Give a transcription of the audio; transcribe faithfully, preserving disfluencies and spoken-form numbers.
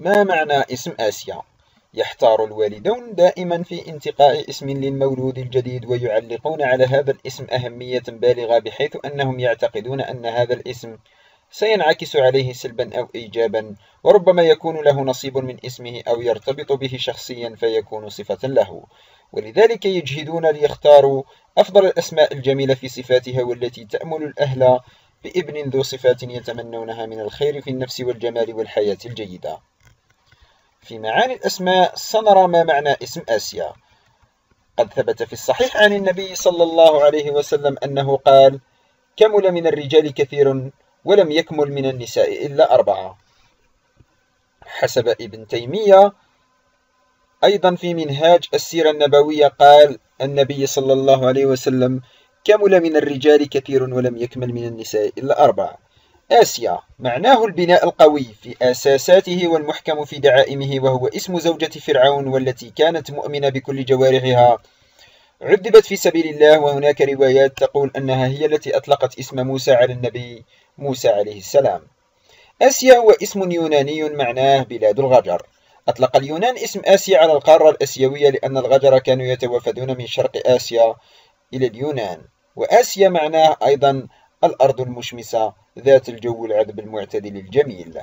ما معنى اسم آسيا؟ يحتار الوالدون دائما في انتقاء اسم للمولود الجديد ويعلقون على هذا الاسم أهمية بالغة بحيث أنهم يعتقدون أن هذا الاسم سينعكس عليه سلبا أو إيجابا وربما يكون له نصيب من اسمه أو يرتبط به شخصيا فيكون صفة له، ولذلك يجهدون ليختاروا أفضل الأسماء الجميلة في صفاتها والتي تأمل الأهل بابن ذو صفات يتمنونها من الخير في النفس والجمال والحياة الجيدة. في معاني الأسماء سنرى ما معنى اسم آسيا. قد ثبت في الصحيح عن النبي صلى الله عليه وسلم أنه قال: كمل من الرجال كثير ولم يكمل من النساء إلا أربعة. حسب ابن تيمية أيضا في منهاج السيرة النبوية قال النبي صلى الله عليه وسلم: كمل من الرجال كثير ولم يكمل من النساء إلا أربعة. آسيا معناه البناء القوي في أساساته والمحكم في دعائمه، وهو اسم زوجة فرعون والتي كانت مؤمنة بكل جوارحها، عذبت في سبيل الله، وهناك روايات تقول أنها هي التي أطلقت اسم موسى على النبي موسى عليه السلام. آسيا هو اسم يوناني معناه بلاد الغجر. أطلق اليونان اسم آسيا على القارة الآسيوية لأن الغجر كانوا يتوافدون من شرق آسيا إلى اليونان، وآسيا معناه أيضا الأرض المشمسة ذات الجو العذب المعتدل الجميل.